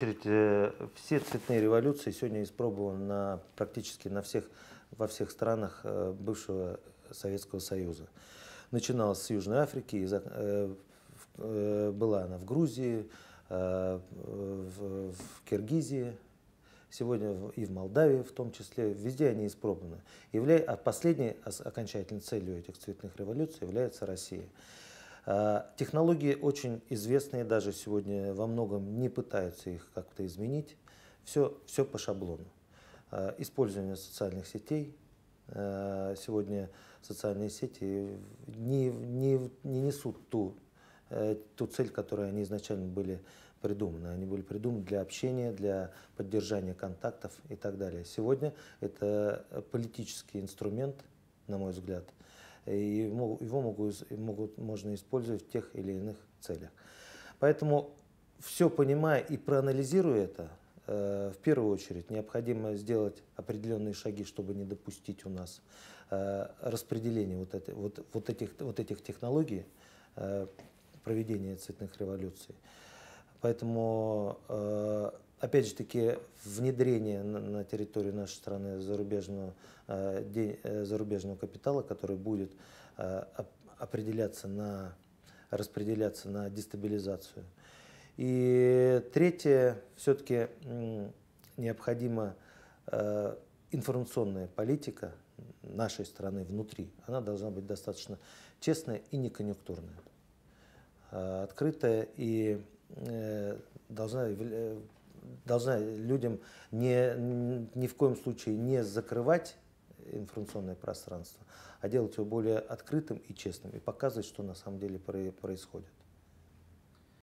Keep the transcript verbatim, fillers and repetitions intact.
Все цветные революции сегодня испробованы на, практически на всех, во всех странах бывшего Советского Союза. Начиналась с Южной Африки, была она в Грузии, в Киргизии, сегодня и в Молдавии в том числе. Везде они испробованы. А последней окончательной целью этих цветных революций является Россия. Технологии очень известные, даже сегодня во многом не пытаются их как-то изменить. Все, все по шаблону. Использование социальных сетей. Сегодня социальные сети не, не, не несут ту, ту цель, которую они изначально были придуманы. Они были придуманы для общения, для поддержания контактов и так далее. Сегодня это политический инструмент, на мой взгляд. И его могут, могут, можно использовать в тех или иных целях. Поэтому, все понимая и проанализируя это, э, в первую очередь необходимо сделать определенные шаги, чтобы не допустить у нас э, распределения вот, это, вот, вот, этих, вот этих технологий э, проведения цветных революций. Поэтому, э, опять же таки, внедрение на, на территорию нашей страны зарубежного, э, де, э, зарубежного капитала, который будет э, определяться на, распределяться на дестабилизацию. И третье, все-таки э, необходима э, информационная политика нашей страны внутри. Она должна быть достаточно честная и неконъюнктурная, э, открытая и э, должна... Э, должна людям не, ни в коем случае не закрывать информационное пространство, а делать его более открытым и честным и показывать, что на самом деле происходит.